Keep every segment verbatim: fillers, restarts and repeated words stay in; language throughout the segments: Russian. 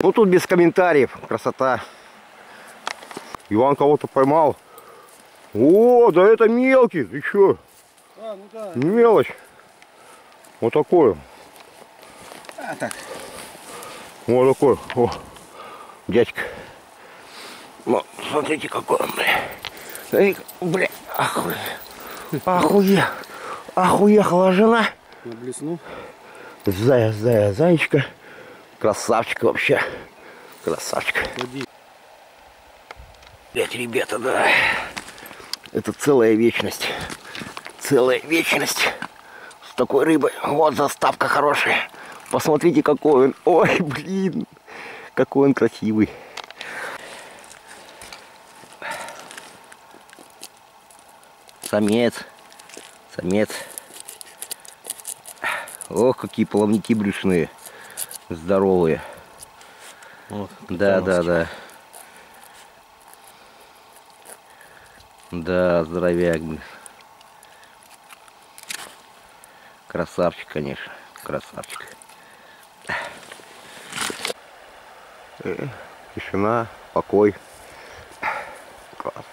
Ну тут без комментариев, красота. Иван кого-то поймал. О, да это мелкий, ты чё? А, ну да. Мелочь. Вот такой. А, так. Вот такой. О, дядька. Ну, смотрите, какой он, бля. Бля, охуе. Охуе. Охуехала жена. Я блесну. Зая, зая, заечка. Красавчик вообще. Красавчик. Ходи. Блять, ребята, да. Это целая вечность. Целая вечность. С такой рыбой. Вот заставка хорошая. Посмотрите, какой он. Ой, блин. Какой он красивый. Самец. Самец. Ох, какие плавники брюшные. Здоровые. Вот, да, да, да. Да, здоровяк. Красавчик, конечно. Красавчик. Тишина, покой. Класс.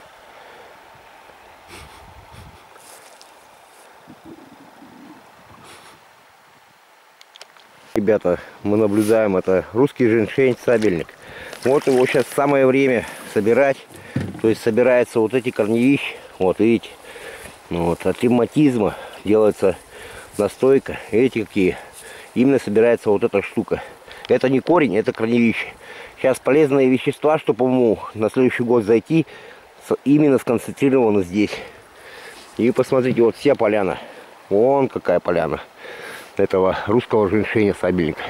Ребята, мы наблюдаем, это русский женьшень, сабельник. Вот его сейчас самое время собирать. То есть собираются вот эти корневища. Вот видите, вот, от ревматизма делается настойка. Эти какие. Именно собирается вот эта штука. Это не корень, это корневище. Сейчас полезные вещества, чтобы ему на следующий год зайти, именно сконцентрировано здесь. И посмотрите, вот вся поляна. Вон какая поляна этого русского женьшеня сабельника.